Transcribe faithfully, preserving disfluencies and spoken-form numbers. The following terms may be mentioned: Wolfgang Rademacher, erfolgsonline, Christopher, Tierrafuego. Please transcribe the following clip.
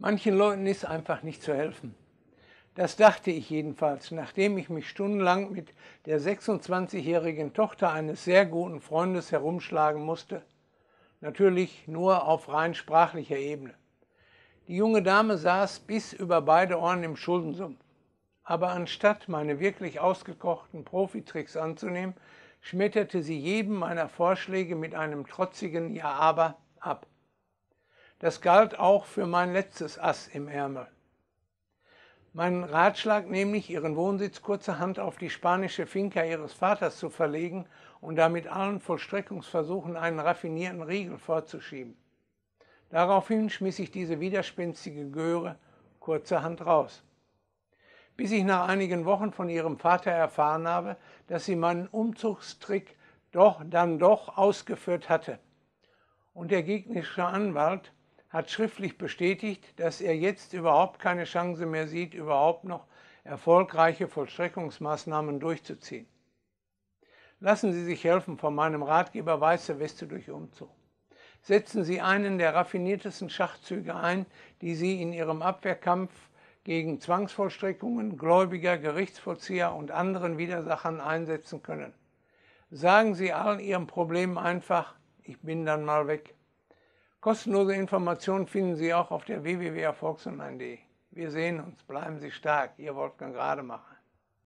Manchen Leuten ist einfach nicht zu helfen. Das dachte ich jedenfalls, nachdem ich mich stundenlang mit der sechsundzwanzigjährigen Tochter eines sehr guten Freundes herumschlagen musste. Natürlich nur auf rein sprachlicher Ebene. Die junge Dame saß bis über beide Ohren im Schuldensumpf. Aber anstatt meine wirklich ausgekochten Profitricks anzunehmen, schmetterte sie jeden meiner Vorschläge mit einem trotzigen Ja, aber ab. Das galt auch für mein letztes Ass im Ärmel. Meinen Ratschlag, nämlich ihren Wohnsitz kurzerhand auf die spanische Finca ihres Vaters zu verlegen und damit allen Vollstreckungsversuchen einen raffinierten Riegel vorzuschieben. Daraufhin schmiss ich diese widerspenstige Göre kurzerhand raus. Bis ich nach einigen Wochen von ihrem Vater erfahren habe, dass sie meinen Umzugstrick doch dann doch ausgeführt hatte. Und der gegnerische Anwalt hat schriftlich bestätigt, dass er jetzt überhaupt keine Chance mehr sieht, überhaupt noch erfolgreiche Vollstreckungsmaßnahmen durchzuziehen. Lassen Sie sich helfen von meinem Ratgeber Weiße Weste durch Umzug. Setzen Sie einen der raffiniertesten Schachzüge ein, die Sie in Ihrem Abwehrkampf gegen Zwangsvollstreckungen, Gläubiger, Gerichtsvollzieher und anderen Widersachern einsetzen können. Sagen Sie all Ihren Problemen einfach, ich bin dann mal weg. Kostenlose Informationen finden Sie auch auf der w w w punkt erfolgsonline punkt de. Wir sehen uns, bleiben Sie stark, Ihr Wolfgang Rademacher.